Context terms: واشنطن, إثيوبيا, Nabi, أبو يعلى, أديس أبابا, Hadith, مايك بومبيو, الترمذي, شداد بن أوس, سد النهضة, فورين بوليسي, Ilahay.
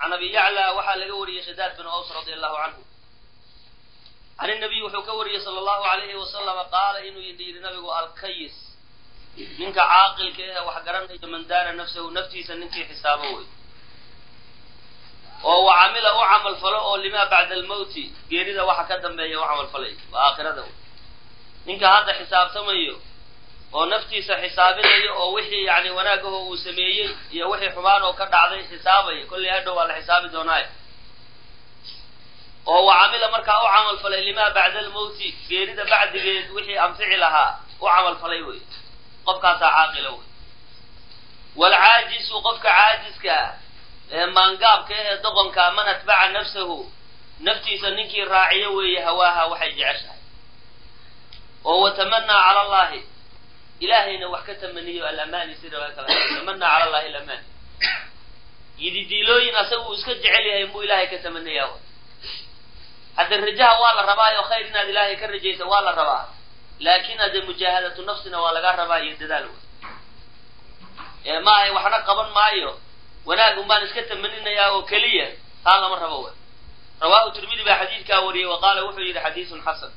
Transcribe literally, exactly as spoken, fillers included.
عن أبي يعلى وحال لقوري شداد بن أوس رضي الله عنه عن النبي وحكوري صلى الله عليه وسلم قال إنه يدير نبيه القيس منك عاقل كيها وحقرنك من دار نفسه نفتيسا ننكي حسابه وهو عمل أعمل فلأه لما بعد الموت قيرده وحكدا بيه وعمل فلأه وآخرته منك هذا حساب سميه ونفتيس حسابه ووحي يعني وناقه وسميه يوحي حمانه وكدعضي حسابه كل يهده على حساب دونايه وهو عمل مركا أعمل فلأه لما بعد الموت قيرده بعد قيرد وحي أمفعي لها أعمل فلأه قفكا سعاقله والعاجس قفكا عاجسك maangaabka ee doqonka man atbaca nafsuhu naftiisa ninkii raaciyo weeye hawaaha waxay jeceshahay oo watamanna ala allah ilaahayna wax ka tamaniyo al-amani sirra kala tamanna ala allah al-amani yidi dilooyin asagu iska jecel yahay muu ilaahay ka tamaniyo hada rajaha wala rabaayo khayrina ilaahay ka rajaysa wala rabaa laakin hada mujahadatu nafsina wala laga rabaa yidadaal ee ma ay waxna qaban maayo ولكن ما نسكت مننا يا وكلية قال مرة بول رواه الترمذي بحديث كاوري وقال وحي حديث حسن.